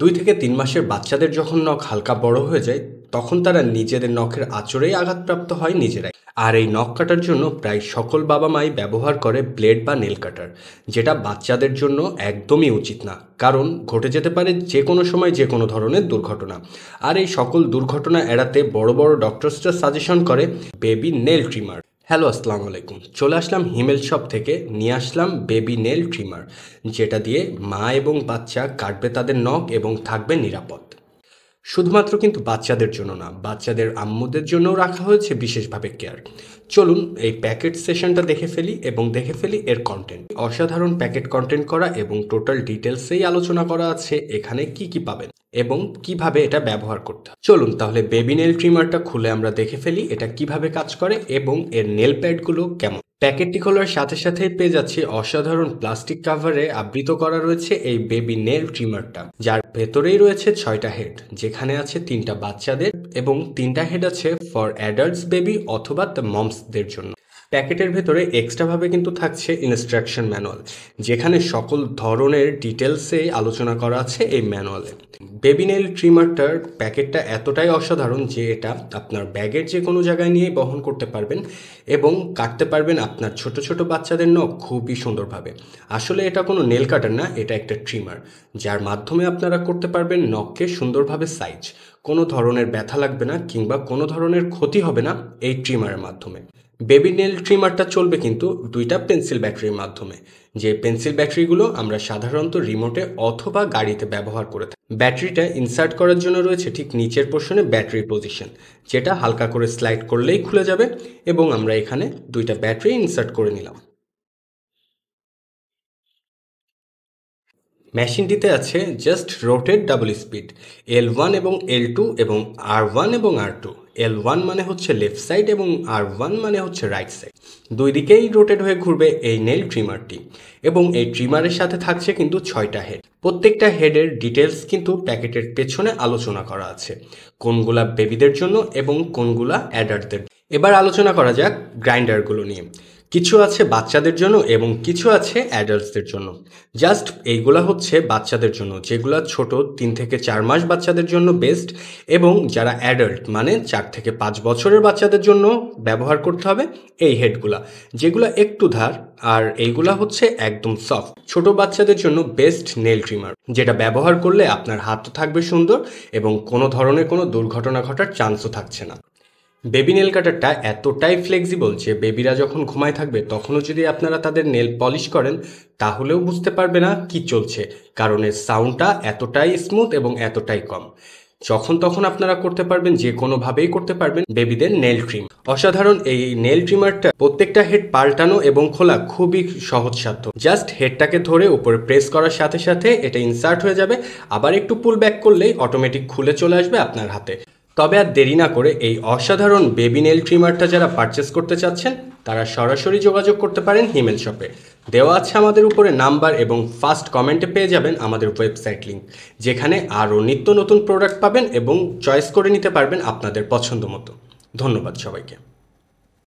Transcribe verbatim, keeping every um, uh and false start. দুই থেকে তিন মাসের বাচ্চাদের যখন নখ হালকা বড় হয়ে যায় তখন তারা নিজেদের নখের আঁচড়েই আঘাতপ্রাপ্ত হয় নিজেরাই। আর এই নখ কাটার জন্য প্রায় সকল বাবা মাই ব্যবহার করে ব্লেড বা নেল কাটার, যেটা বাচ্চাদের জন্য একদমই উচিত না, কারণ ঘটে যেতে পারে যে কোনো সময় যে কোনো ধরনের দুর্ঘটনা। আর এই সকল দুর্ঘটনা এড়াতে বড় বড় ডক্টরসরা সাজেশন করে বেবি নেল ট্রিমার। হ্যালো, আসসালামু আলাইকুম। চলে আসলাম হিমেলশপ থেকে, নিয়ে আসলাম বেবি নেল ট্রিমার, যেটা দিয়ে মা এবং বাচ্চা কাটবে তাদের নখ এবং থাকবে নিরাপদ। শুধুমাত্র কিন্তু বাচ্চাদের জন্য না, বাচ্চাদের আম্মুদের জন্যও রাখা হয়েছে বিশেষভাবে কেয়ার। চলুন এই প্যাকেট সেশনটা দেখে ফেলি এবং দেখে ফেলি এর কন্টেন্ট। অসাধারণ প্যাকেট কন্টেন্ট করা এবং টোটাল ডিটেলসেই আলোচনা করা আছে এখানে কি কি পাবেন এবং কিভাবে এটা ব্যবহার করতে হয়। চলুন তাহলে বেবি নেল ট্রিমারটা খুলে আমরা দেখে ফেলি এটা কিভাবে কাজ করে এবং এর নেল প্যাডগুলো কেমন। প্যাকেটটি খোলার সাথে সাথে পেয়ে যাচ্ছি অসাধারণ প্লাস্টিক কাভারে আবৃত করা রয়েছে এই বেবি নেল ট্রিমারটা, যার ভেতরেই রয়েছে ছয়টা হেড, যেখানে আছে তিনটা বাচ্চাদের এবং তিনটা হেড আছে ফর অ্যাডাল্টস বেবি অথবা মমসদের জন্য। প্যাকেটের ভেতরে এক্সট্রাভাবে কিন্তু থাকছে ইনস্ট্রাকশন ম্যানুয়াল, যেখানে সকল ধরনের ডিটেলসে আলোচনা করা আছে এই ম্যানুয়ালে। বেবি নেল ট্রিমারটার প্যাকেটটা এতটাই অসাধারণ যে এটা আপনার ব্যাগের যে কোনো জায়গায় নিয়ে বহন করতে পারবেন এবং কাটতে পারবেন আপনার ছোট ছোট বাচ্চাদের নখ খুবই সুন্দরভাবে। আসলে এটা কোনো নেল কাটার না, এটা একটা ট্রিমার, যার মাধ্যমে আপনারা করতে পারবেন নখকে সুন্দরভাবে সাইজ। কোনো ধরনের ব্যথা লাগবে না কিংবা কোনো ধরনের ক্ষতি হবে না এই ট্রিমারের মাধ্যমে। বেবি নেল ট্রিমারটা চলবে কিন্তু দুইটা পেন্সিল ব্যাটারির মাধ্যমে, যে পেন্সিল ব্যাটারিগুলো আমরা সাধারণত রিমোটে অথবা গাড়িতে ব্যবহার করে থাকি। ব্যাটারিটা ইনসার্ট করার জন্য রয়েছে ঠিক নিচের পোর্শনে ব্যাটারি পজিশন, যেটা হালকা করে স্লাইড করলেই খুলে যাবে এবং আমরা এখানে দুইটা ব্যাটারি ইনসার্ট করে নিলাম। মেশিনটিতে আছে just rotate double speed L one এবং এল টু এবং আর ওয়ান এবং আর টু। এল ওয়ান মানে হচ্ছে লেফট সাইড এবং আর ওয়ান মানে হচ্ছে রাইট সাইড, দুই দিকেই রোটেট হয়ে ঘুরবে এই নেল ট্রিমারটি। এবং এই ট্রিমারের সাথে থাকছে কিন্তু ছয়টা হেড, প্রত্যেকটা হেডের ডিটেলস কিন্তু প্যাকেটের পেছনে আলোচনা করা আছে, কোনগুলা বেবিদের জন্য এবং কোনগুলা অ্যাডাল্টদের। এবার আলোচনা করা যাক গ্রাইন্ডারগুলো নিয়ে। কিছু আছে বাচ্চাদের জন্য এবং কিছু আছে অ্যাডাল্টসদের জন্য। জাস্ট এইগুলা হচ্ছে বাচ্চাদের জন্য, যেগুলো ছোট তিন থেকে চার মাস বাচ্চাদের জন্য বেস্ট, এবং যারা অ্যাডাল্ট মানে চার থেকে পাঁচ বছরের বাচ্চাদের জন্য ব্যবহার করতে হবে এই হেডগুলা, যেগুলো একটু ধার। আর এইগুলা হচ্ছে একদম সফট ছোট বাচ্চাদের জন্য বেস্ট নেল ট্রিমার, যেটা ব্যবহার করলে আপনার হাতও থাকবে সুন্দর এবং কোনো ধরনের কোনো দুর্ঘটনা ঘটার চান্সও থাকছে না। বেবি নেল কাটারটা এতটাই ফ্লেক্সিবল যে বেবিরা যখন ঘুমায় থাকবে তখনও যদি আপনারা তাদের নেল পলিশ করেন তাহলেও বুঝতে পারবে না কি চলছে, কারণ এর সাউন্ডটা এতটাই স্মুথ এবং এতটাই কম। যখন তখন আপনারা করতে পারবেন, যে কোনোভাবেই করতে পারবেন বেবিদের নেল ট্রিম। অসাধারণ এই নেল ট্রিমারটা প্রত্যেকটা হেড পাল্টানো এবং খোলা খুবই সহজসাধ্য। জাস্ট হেডটাকে ধরে উপরে প্রেস করার সাথে সাথে এটা ইনসার্ট হয়ে যাবে, আবার একটু পুল ব্যাক করলেই অটোমেটিক খুলে চলে আসবে আপনার হাতে। তবে আর দেরি না করে এই অসাধারণ বেবি নেল ট্রিমারটা যারা পারচেস করতে চাচ্ছেন তারা সরাসরি যোগাযোগ করতে পারেন হিমেল শপে। দেওয়া আছে আমাদের উপরে নাম্বার এবং ফার্স্ট কমেন্টে পেয়ে যাবেন আমাদের ওয়েবসাইট লিঙ্ক, যেখানে আরও নিত্য নতুন প্রোডাক্ট পাবেন এবং চয়েস করে নিতে পারবেন আপনাদের পছন্দ মতো। ধন্যবাদ সবাইকে।